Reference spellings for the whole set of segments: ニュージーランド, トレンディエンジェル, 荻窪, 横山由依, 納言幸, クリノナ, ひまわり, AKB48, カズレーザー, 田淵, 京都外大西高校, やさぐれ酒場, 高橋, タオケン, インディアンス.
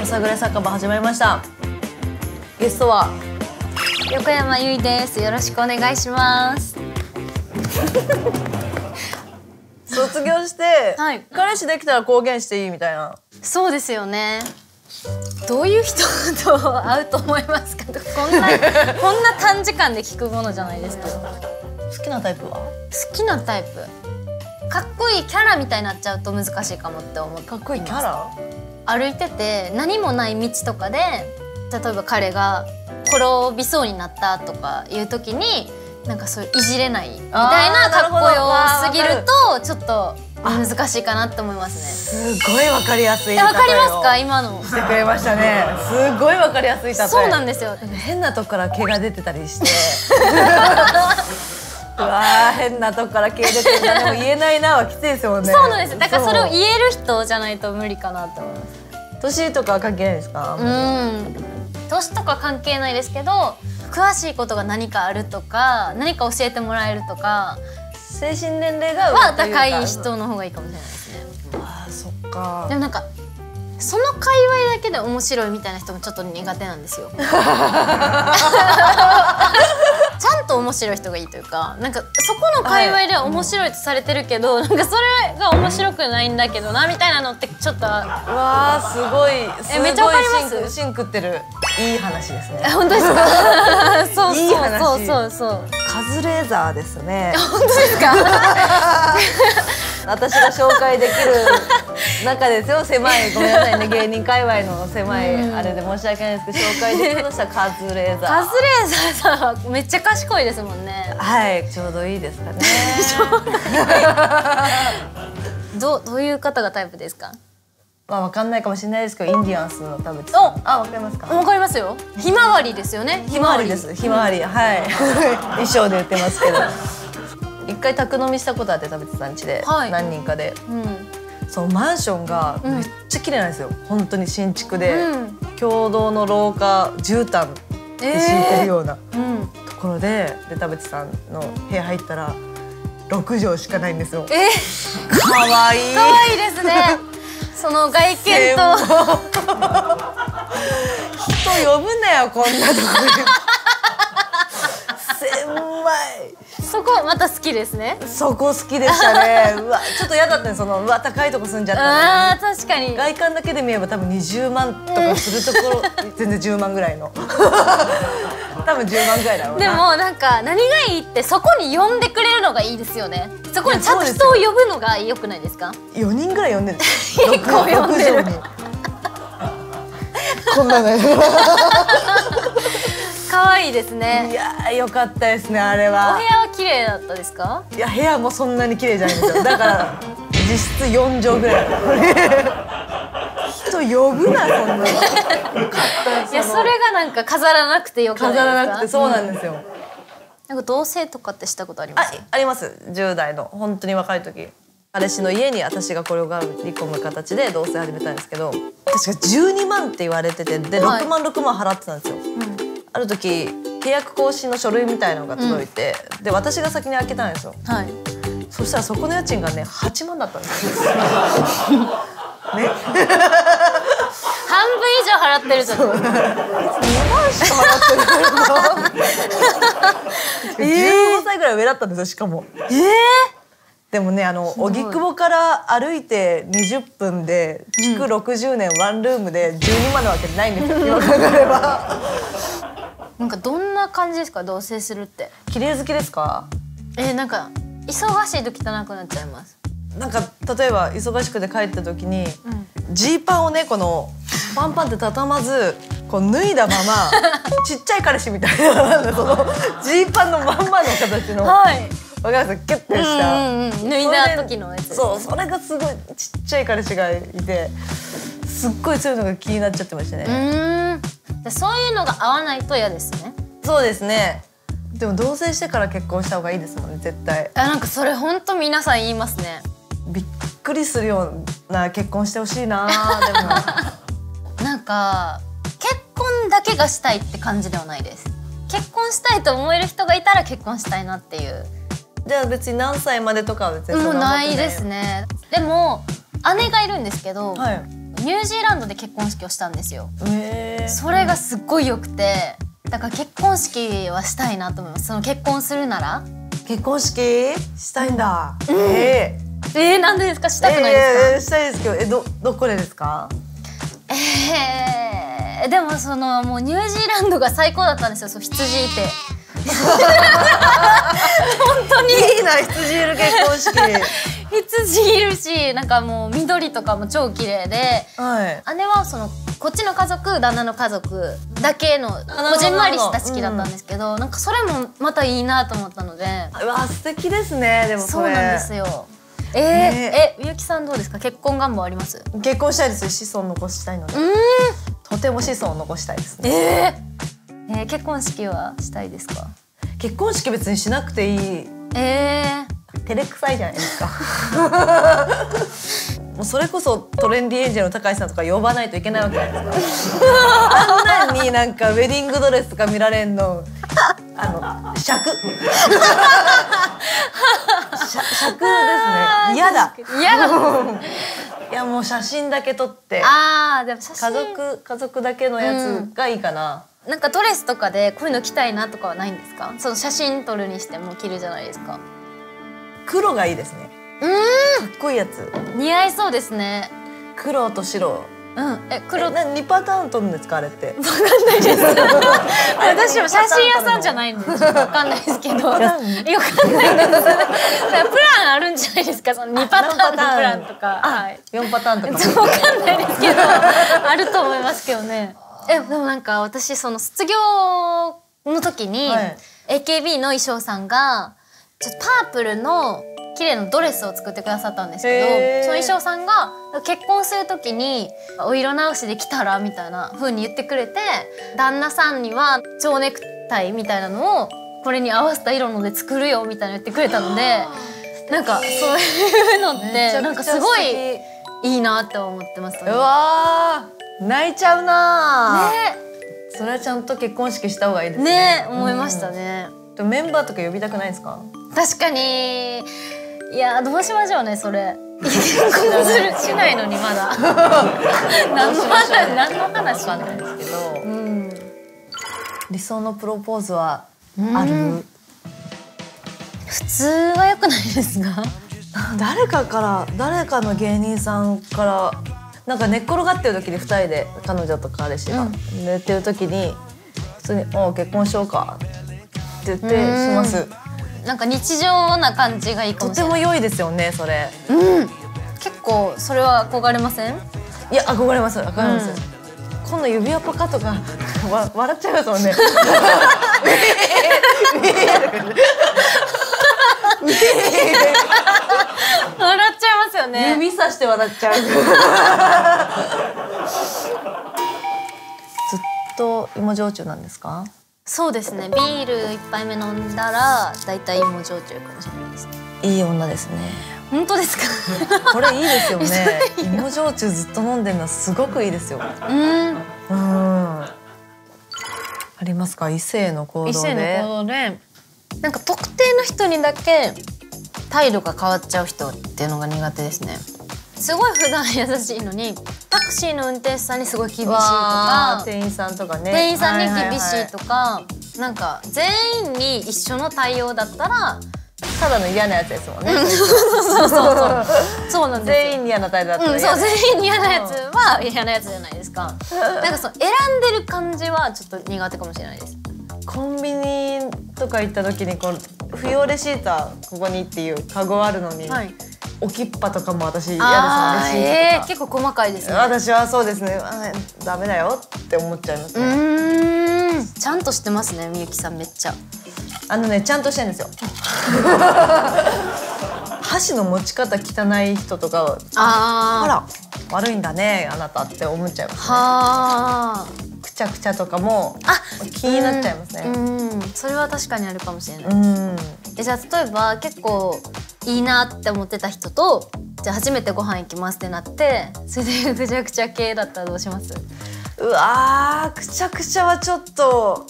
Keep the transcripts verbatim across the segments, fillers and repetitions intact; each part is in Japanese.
やさぐれ酒場始まりました。ゲストは横山由依です。よろしくお願いします。卒業して、はい、彼氏できたら公言していいみたいな。そうですよね。どういう人と会うと思いますか？こんなこんな短時間で聞くものじゃないですか。好きなタイプは？好きなタイプ、かっこいいキャラみたいになっちゃうと難しいかもって思って。かっこいいキャラ？歩いてて何もない道とかで、例えば彼が転びそうになったとかいう時になんかそういじれないみたいな、かっこよすぎるとちょっと。難しいかなって思いますね。すごいわかりやすい例えを。わかりますか？今のしてくれましたね。すごいわかりやすい例え。そうなんですよ。変なとこから毛が出てたりして。うわー、変なとこから毛出てる。でも言えないなはきついですもんね。そうなんです。だからそれを言える人じゃないと無理かなって思います。年とか関係ないですか？うん。年とか関係ないですけど、詳しいことが何かあるとか、何か教えてもらえるとか。精神年齢がは高い人の方がいいかもしれないですね。ああ、そっか。でもなんかその界隈だけで面白いみたいな人もちょっと苦手なんですよ。ちゃんと面白い人がいいというか、なんかそこの界隈では面白いとされてるけど、はい、なんかそれが面白くないんだけどなみたいなのってちょっと。うわー、すごい。すごい。え、めっちゃわかります。シンクってる。いい話ですね。本当ですか？そうそうそうそう。カズレーザーですね。本当ですか？私が紹介できる中ですよ。狭い、ごめんなさいね、芸人界隈の狭いあれで申し訳ないですけど、紹介できるとしたらカズレーザー。カズレーザーさんめっちゃ賢いですもんね。はい、ちょうどいいですかね。どうどういう方がタイプですか？まあわかんないかもしれないですけど、インディアンスの田淵さん。お、あ、わかりますか？わかりますよ。ひまわりですよね。ひまわりです。ひまわり、はい。衣装で売ってますけど。一回宅飲みしたことあって、田淵さん家で、はい、何人かで。うん、そのマンションがめっちゃ綺麗なんですよ。うん、本当に新築で、うん、共同の廊下、絨毯で敷いてるような、えー、ところで、で田淵さんの部屋入ったら六畳しかないんですよ。えー、可愛い。可愛いですね。その外見と人呼ぶなよ、こんなとこで。狭い。そこまた好きですね。そこ好きでしたね。うわ、ちょっと嫌だったね、そのうわ高いとこ住んじゃった。ああ、確かに。外観だけで見れば多分にじゅうまんとかするところ、うん、全然じゅうまんぐらいの。多分じゅうまんぐらいだろうな。でもなんか何がいいってそこに呼んでくれるのがいいですよね。そこにちゃんと人を呼ぶのが良くないですか？よにんぐらい呼んでる。結構呼んでる。こんなの。可愛いですね。いやー、良かったですね、あれは。お部屋は綺麗だったですか？いや、部屋もそんなに綺麗じゃないんですよ。だから実質よんじょうぐらいだった。人呼ぶな、そんなの。いや、それがなんか飾らなくてよかった。飾らなくて、そうなんですよ。なんか同棲とかってしたことあります？あ、あります。じゅうだいの本当に若い時、彼氏の家に私が転がり込む形で同棲始めたんですけど、確かじゅうにまんって言われてて、でろくまんろくまん払ってたんですよ。うん、ある時契約更新の書類みたいのが届いて、うん、で私が先に開けたんですよ。はい、そしたらそこの家賃がねはちまんだったんですよ。ね。半分以上払ってるじゃん。にまんしか払ってる。じゅうごさいぐらい上だったんですよ、しかも。ええー。でもね、あの荻窪から歩いてにじゅっぷんで築ろくじゅうねんワンルームでじゅうにまんなわけないんですよ。今考えれば。なんかどんな感じですか、同棲するって。綺麗好きですか？えー、なんか忙しいと汚くなっちゃいます。なんか例えば忙しくて帰った時にジー、うん、パンをね、このパンパンって畳まずこう脱いだままちっちゃい彼氏みたいなそのジーパンのまんまの形の。はい。わかります？キュッてした脱いだ時のやつ。そう、それがすごいちっちゃい彼氏がいて、すっごいそういうのが気になっちゃってましたね。うん、そういうのが合わないと嫌ですね。そうですね。でも同棲してから結婚した方がいいですもんね、絶対。あ、なんかそれ本当皆さん言いますね。びっくりするような結婚してほしいな。でもなんか結婚だけがしたいって感じではないです。結婚したいと思える人がいたら結婚したいなっていう。じゃあ別に何歳までとかは別にもうないですね。でも姉がいるんですけど、はい、ニュージーランドで結婚式をしたんですよ。えー、それがすっごい良くて、だから結婚式はしたいなと思います。その結婚するなら結婚式したいんだ。うん、えー、えー、なんでですか？したくないですか？えーえー、したいですけど、えどどこでですか？えー、でもそのもうニュージーランドが最高だったんですよ。そう、羊いて本当にいいな、羊いる結婚式羊いるし、なんかもう緑とかも超綺麗で、はい、姉はそのこっちの家族、旦那の家族だけのこじんまりした式だったんですけど、うん、なんかそれもまたいいなと思ったので。うわ、素敵ですね。でもそれそうなんですよ。えー、ええ、みゆきさんどうですか？結婚願望あります？結婚したいですよ。子孫残したいので、とても子孫を残したいですね。えー、えー、結婚式はしたいですか？結婚式別にしなくていい。えー照れくさいじゃないですかもうそれこそトレンディエンジェルの高橋さんとか呼ばないといけないわけじゃないですかあんなんになんかウェディングドレスとか見られんの、あの尺尺ですね。嫌だ嫌だいや、もう写真だけ撮って、あーでも写真家族家族だけのやつがいいかな。うん、なんかドレスとかでこういうの着たいなとかはないんですか？その写真撮るにしても着るじゃないですか。黒がいいですね。うん、かっこいいやつ。似合いそうですね。黒と白。うん、え、黒。な、二パターン撮るんですか、あれって。わかんないです。私も写真屋さんじゃないんです。わかんないですけど。よくわかんないです。プランあるんじゃないですか、その二パターンのプランとか。はい。四パターンとか。わかんないですけど、あると思いますけどね。え、でもなんか、私、その卒業の時に。エーケービー の衣装さんが。ちょっとパープルの綺麗なドレスを作ってくださったんですけど、その衣装さんが結婚するときにお色直しできたらみたいな風に言ってくれて、旦那さんには蝶ネクタイみたいなのをこれに合わせた色ので作るよみたいな言ってくれたので、なんかそういうのってなんかすごいいいなって思ってますね。うわー、泣いちゃうな。ね、それはちゃんと結婚式した方がいいですね。ね、思いましたね。でもメンバーとか呼びたくないですか？確かに。いや、どうしましょうね、それ。結婚するしないのにまだ何の話何の話かなんですけど、うん、理想のプロポーズはある？うん、普通は良くないですか？誰かから誰かの芸人さんからなんか寝っ転がってる時にふたりで彼女と彼氏が、うん、寝てる時に普通に「おう結婚しようか」って言ってします。なんか日常な感じがいいかもしれない。とても良いですよね、それ。うん、結構それは憧れません？いや、憧れます憧れます。うん、今度指輪パカとかわ笑っちゃいますもんね。笑っちゃいますよね。指さして笑っちゃう。ずっと芋焼酎なんですか？そうですね、ビール一杯目飲んだらだいたい芋焼酎かもしれないですね。いい女ですね。本当ですか？これいいですよね。芋焼酎ずっと飲んでるのはすごくいいですよ。うん。うん。ありますか、異性の行動で。異性の行動で、なんか特定の人にだけ態度が変わっちゃう人っていうのが苦手ですね。すごい普段優しいのにタクシーの運転手さんにすごい厳しいとか、店員さんとかね、店員さんに厳しいとか、なんか全員に一緒の対応だったらただの嫌なやつですもんね。そうそうそうそうなんですよ。全員に嫌な態度だったら、うん、そう、全員に嫌なやつは嫌なやつじゃないですか。なんかその選んでる感じはちょっと苦手かもしれないです。コンビニとか行った時にこう不要レシーターここにっていうカゴあるのに。はい、置きっぱとかも私嫌ですね。ええ、結構細かいですね。私はそうですね。ダメだよって思っちゃいますね。うん、ちゃんとしてますね、みゆきさんめっちゃ。あのね、ちゃんとしてるんですよ。箸の持ち方汚い人とか、あら悪いんだねあなたって思っちゃいますね。はー、くちゃくちゃとかも気になっちゃいますね。うん、それは確かにあるかもしれない。うん、え、じゃあ例えば結構いいなって思ってた人と、じゃあ初めてご飯行きますってなって、それでぐちゃぐちゃ系だったらどうします？うわー、ぐちゃぐちゃはちょっと。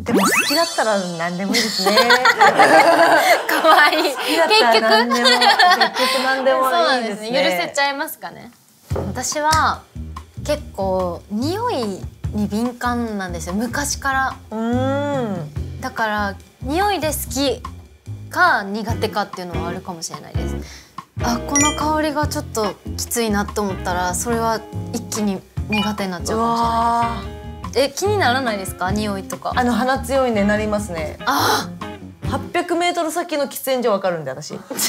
でも好きだったら何でもいいですね。可愛い。結局何でもいいですね。許せちゃいますかね。私は結構匂いに敏感なんですよ、昔から。うん、だから匂いで好きか苦手かっていうのはあるかもしれないです。あ、この香りがちょっときついなと思ったら、それは一気に苦手になっちゃうかもしれないです。え、気にならないですか、匂いとか。あの鼻強いね、なりますね。ああ。はっぴゃくメートル先の喫煙所わかるんで、私。わかるん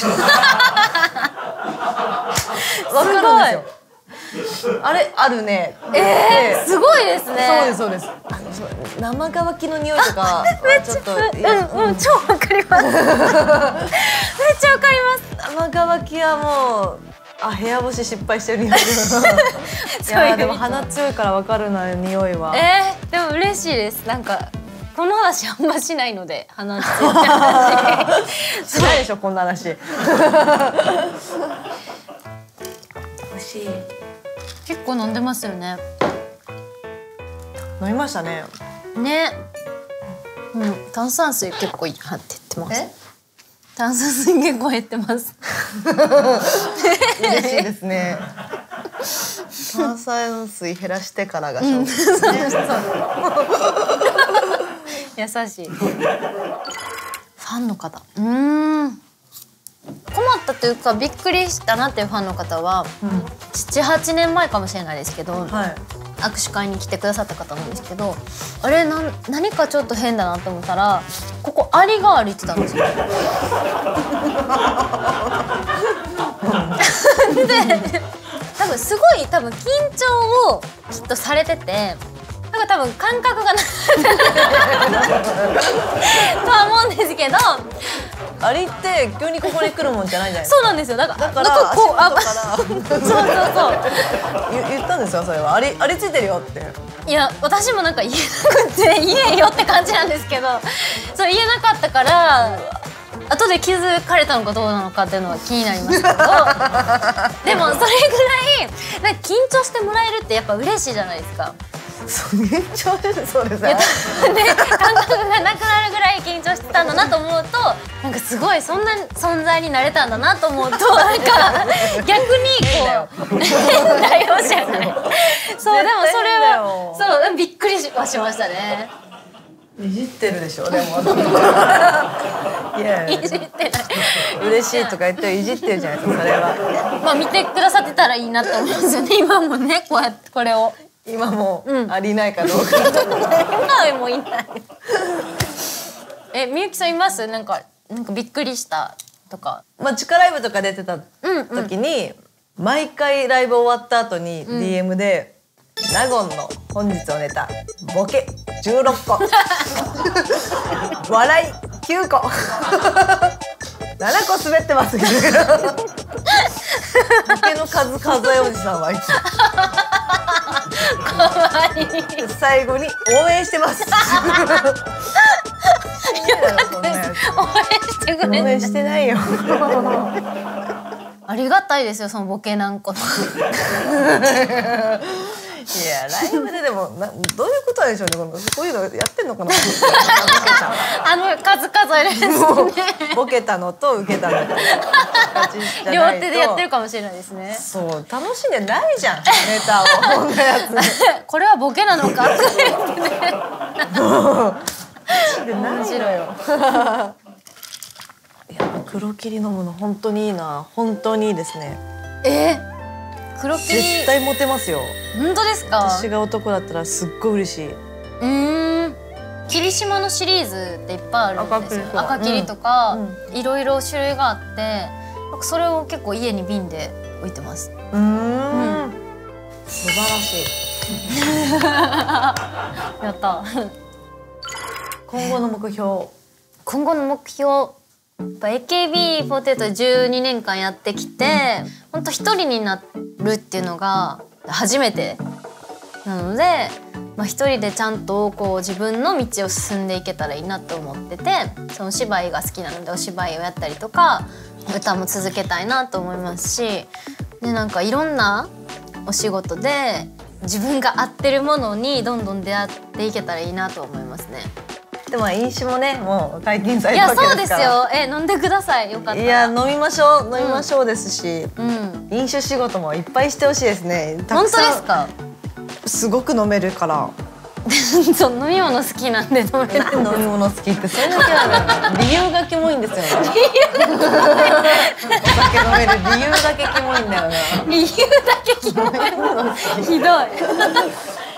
ですよ。あれあるね。ええ、すごいですね。そうですそうです。あの生乾きの匂いとかちょっと、うんうん、超わかります。めっちゃわかります。生乾きはもう、あ、部屋干し失敗してる匂い。いやでも鼻強いからわかるな、匂いは。ええ、でも嬉しいです。なんか。この話あんましないので、話してる話しないでしょ、こんな話。美味しい。結構飲んでますよね。飲みましたね。ね。うん、炭酸水結構いいなって言ってます。炭酸水結構減ってます。嬉しいですね。炭酸水減らしてからが勝負ですね。優しい。ファンの方、うーん、困ったというかびっくりしたなっていうファンの方は、うん、ななはちねんまえかもしれないですけど、はい、握手会に来てくださった方なんですけど、あれなん何かちょっと変だなと思ったら、ここアリが歩いてたんですよ。で、多分すごい多分緊張をきっとされてて。なんか多分感覚がないとは思うんですけど、あれって急にここに来るもんじゃないじゃないですか。そうなんですよ。だからこうあ、そうそうそう。言ったんですよ、それは。あれあれついてるよって。いや私もなんか言えなくて、言えよって感じなんですけど、そう言えなかったから後で気づかれたのかどうなのかっていうのは気になりますけど、でもそれぐらいなんか緊張してもらえるってやっぱ嬉しいじゃないですか。緊張ですそうですね。感覚がなくなるぐらい緊張してたんだなと思うと、なんかすごいそんな存在になれたんだなと思うと、なんか逆にこう変だよじゃない。そう、でもそれはそうびっくりはしましたね。いじってるでしょでも。いやいじってない。嬉しいとか言っていじってるじゃないですか、それは。まあ見てくださってたらいいなと思うんですよね。今もね、こうやってこれを。今もありないかどうか。今もいない。え、みゆきさんいます？なんかなんかびっくりしたとか。まあ地下ライブとか出てた時に、うん、毎回ライブ終わった後に ディーエム で、うん、納言の本日のネタボケじゅうろっこ、 笑いきゅうこ、 ななこ滑ってますけど。ボケの数数えおじさんはいつも。可愛い。最後に応援してます。応援してないよ。ありがたいですよ、そのボケなんか。いや、ライブででもな、どういうことなんでしょうね、このこういうのやってんのかな。あの数数えるですね。ボケたのと受けたのと両手でやってるかもしれないですね。そう、楽しんでないじゃんネタを。こんなやつ。これはボケなのか。面白いよ。いや、黒霧飲むの本当にいいな、本当にいいですね。え？黒霧絶対モテますよ。本当ですか？私が男だったらすっごい嬉しい。うーん、霧島のシリーズっていっぱいあるんですよ。赤霧とか、うん、いろいろ種類があって、それを結構家に瓶で置いてます。うーん、うん、素晴らしい。やった。今後の目標、今後の目標、エーケービーフォーティーエイト じゅうにねんかんやってきて、本当一人になるっていうのが初めてなので、まあ、一人でちゃんとこう自分の道を進んでいけたらいいなと思ってて、そのお芝居が好きなのでお芝居をやったりとか歌も続けたいなと思いますし、でなんかいろんなお仕事で自分が合ってるものにどんどん出会っていけたらいいなと思いますね。でも飲酒もね、もう解禁されたわけですから。いや、そうですよ。え、飲んでください。よかったら。いや、飲みましょう、飲みましょうですし、うん、飲酒仕事もいっぱいしてほしいですね。たくさん。本当ですか？すごく飲めるからそう飲み物好きなんで飲める飲み物好きってそれだけなんだよ。理由がキモいんですよね。理由がお酒飲める理由だけキモいんだよね。理由だけキモいひどい